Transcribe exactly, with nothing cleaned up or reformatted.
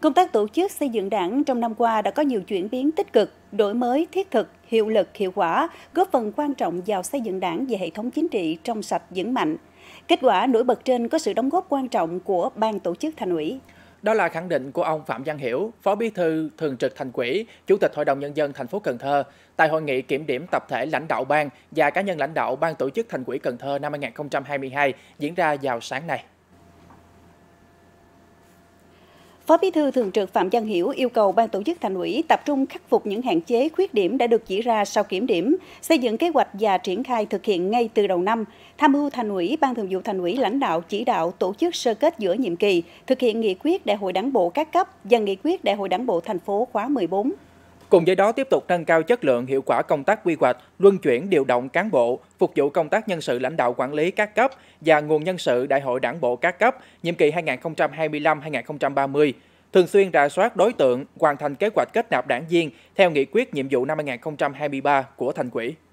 Công tác tổ chức xây dựng Đảng trong năm qua đã có nhiều chuyển biến tích cực, đổi mới, thiết thực, hiệu lực, hiệu quả, góp phần quan trọng vào xây dựng Đảng về hệ thống chính trị trong sạch vững mạnh. Kết quả nổi bật trên có sự đóng góp quan trọng của Ban Tổ chức Thành ủy. Đó là khẳng định của ông Phạm Văn Hiểu, Phó Bí thư Thường trực Thành ủy, Chủ tịch Hội đồng Nhân dân thành phố Cần Thơ tại hội nghị kiểm điểm tập thể lãnh đạo ban và cá nhân lãnh đạo Ban Tổ chức Thành ủy Cần Thơ năm hai nghìn không trăm hai mươi hai diễn ra vào sáng nay. Phó Bí thư Thường trực Phạm Văn Hiểu yêu cầu Ban Tổ chức Thành ủy tập trung khắc phục những hạn chế, khuyết điểm đã được chỉ ra sau kiểm điểm, xây dựng kế hoạch và triển khai thực hiện ngay từ đầu năm, tham mưu Thành ủy, Ban Thường vụ Thành ủy lãnh đạo chỉ đạo tổ chức sơ kết giữa nhiệm kỳ, thực hiện nghị quyết Đại hội Đảng bộ các cấp và nghị quyết Đại hội Đảng bộ thành phố khóa mười bốn. Cùng với đó tiếp tục nâng cao chất lượng, hiệu quả công tác quy hoạch, luân chuyển điều động cán bộ, phục vụ công tác nhân sự lãnh đạo quản lý các cấp và nguồn nhân sự Đại hội Đảng bộ các cấp nhiệm kỳ hai nghìn không trăm hai mươi lăm đến hai nghìn không trăm ba mươi. Thường xuyên rà soát đối tượng, hoàn thành kế hoạch kết nạp đảng viên theo nghị quyết nhiệm vụ năm hai nghìn không trăm hai mươi ba của Thành ủy.